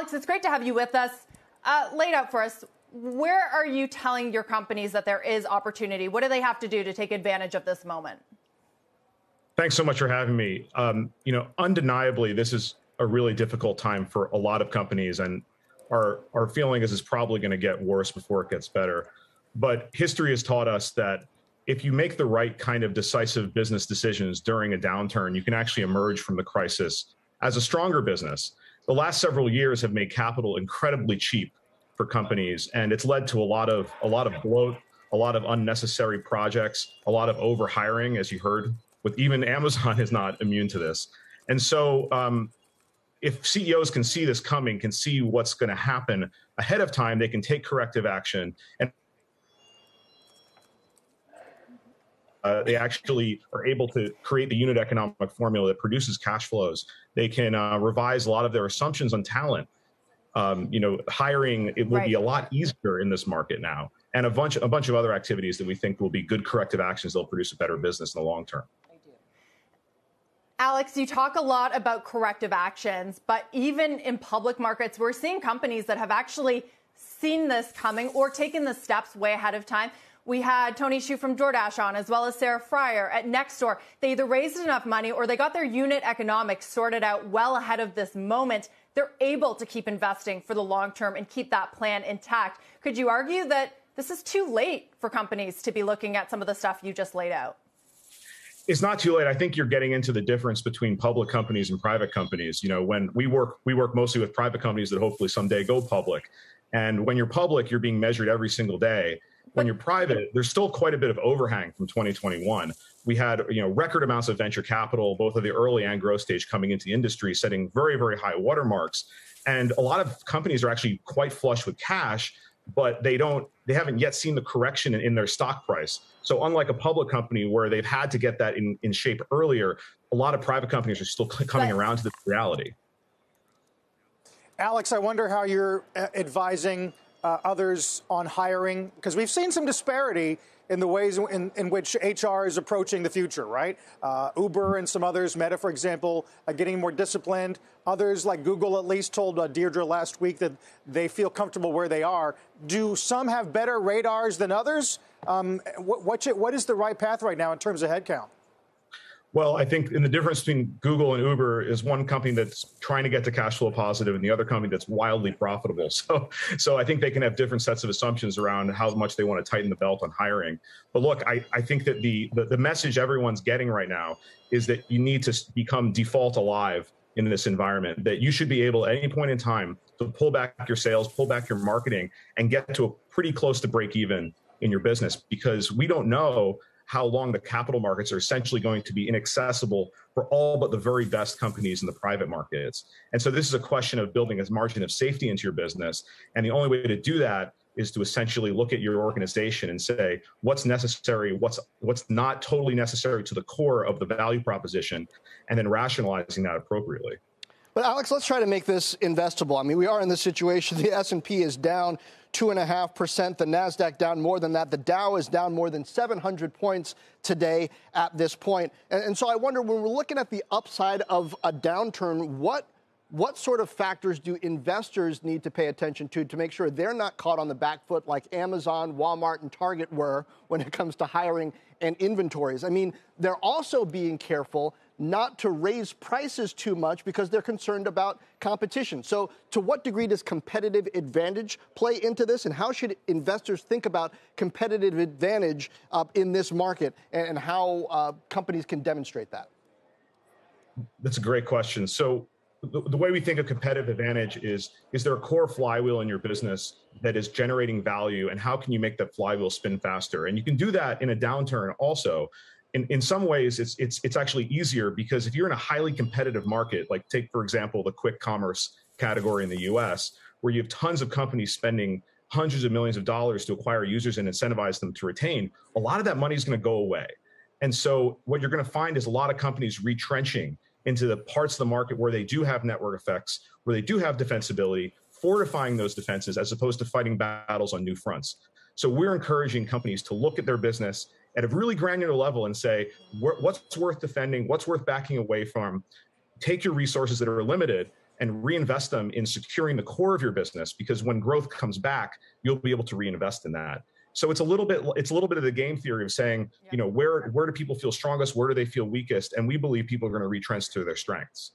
Alex, it's great to have you with us. Laid out for us, where are you telling your companies that there is opportunity? What do they have to do to take advantage of this moment? Thanks so much for having me. Undeniably, this is a really difficult time for a lot of companies, and our feeling is it's probably going to get worse before it gets better. But history has taught us that if you make the right kind of decisive business decisions during a downturn, you can actually emerge from the crisis as a stronger business. The last several years have made capital incredibly cheap for companies, and it's led to a lot of bloat, a lot of unnecessary projects, a lot of overhiring, as you heard. With even Amazon is not immune to this. And so if CEOs can see this coming, can see what's going to happen ahead of time, they can take corrective action. And they actually are able to create the unit economic formula that produces cash flows. They can revise a lot of their assumptions on talent. Hiring, it will be a lot easier in this market now. And a bunch of other activities that we think will be good corrective actions that'll produce a better business in the long term. Alex, you talk a lot about corrective actions, but even in public markets, we're seeing companies that have actually seen this coming or taken the steps way ahead of time. We had Tony Shu from DoorDash on, as well as Sarah Fryer at Nextdoor. They either raised enough money or they got their unit economics sorted out well ahead of this moment. They're able to keep investing for the long term and keep that plan intact. Could you argue that this is too late for companies to be looking at some of the stuff you just laid out? It's not too late. I think you're getting into the difference between public companies and private companies. You know, when we work mostly with private companies that hopefully someday go public. And when you're public, you're being measured every single day. When you're private, there's still quite a bit of overhang from 2021. We had, record amounts of venture capital, both of the early and growth stage, coming into the industry, setting very, very high watermarks. And a lot of companies are actually quite flush with cash, but they haven't yet seen the correction in their stock price. So unlike a public company where they've had to get that in shape earlier, a lot of private companies are still coming around to the reality. Alex, I wonder how you're advising others on hiring, because we've seen some disparity in the ways in which HR is approaching the future, right? Uber and some others, Meta, for example, getting more disciplined. Others, like Google, at least told Deirdre last week that they feel comfortable where they are. Do some have better radars than others? What is the right path right now in terms of headcount? Well, I think in the difference between Google and Uber is one company that's trying to get to cash flow positive and the other company that's wildly profitable. So I think they can have different sets of assumptions around how much they want to tighten the belt on hiring. But look, I think that the message everyone's getting right now is that you need to become default alive in this environment, that you should be able at any point in time to pull back your sales, pull back your marketing, and get to a pretty close to break even in your business, because we don't know how long the capital markets are essentially going to be inaccessible for all but the very best companies in the private markets. And so this is a question of building a margin of safety into your business. And the only way to do that is to essentially look at your organization and say, what's necessary, what's not totally necessary to the core of the value proposition, and then rationalizing that appropriately. But Alex, let's try to make this investable. I mean, we are in this situation. The S&P is down 2.5%. The NASDAQ down more than that. The Dow is down more than 700 points today at this point. And so I wonder, when we're looking at the upside of a downturn, what sort of factors do investors need to pay attention to make sure they're not caught on the back foot like Amazon, Walmart, and Target were when it comes to hiring and inventories? I mean, they're also being careful not to raise prices too much because they're concerned about competition. So to what degree does competitive advantage play into this, and how should investors think about competitive advantage in this market and how companies can demonstrate that? That's a great question. So the way we think of competitive advantage is there a core flywheel in your business that is generating value, and how can you make that flywheel spin faster? And you can do that in a downturn also. In some ways, it's actually easier, because if you're in a highly competitive market, like take, for example, the quick commerce category in the US, where you have tons of companies spending hundreds of millions of dollars to acquire users and incentivize them to retain, a lot of that money is going to go away. And so what you're going to find is a lot of companies retrenching into the parts of the market where they do have network effects, where they do have defensibility, fortifying those defenses as opposed to fighting battles on new fronts. So we're encouraging companies to look at their business at a really granular level and say, what's worth defending, what's worth backing away from, take your resources that are limited and reinvest them in securing the core of your business, because when growth comes back, you'll be able to reinvest in that. So it's a little bit of the game theory of saying, you know, where do people feel strongest? Where do they feel weakest? And we believe people are going to retrench to their strengths.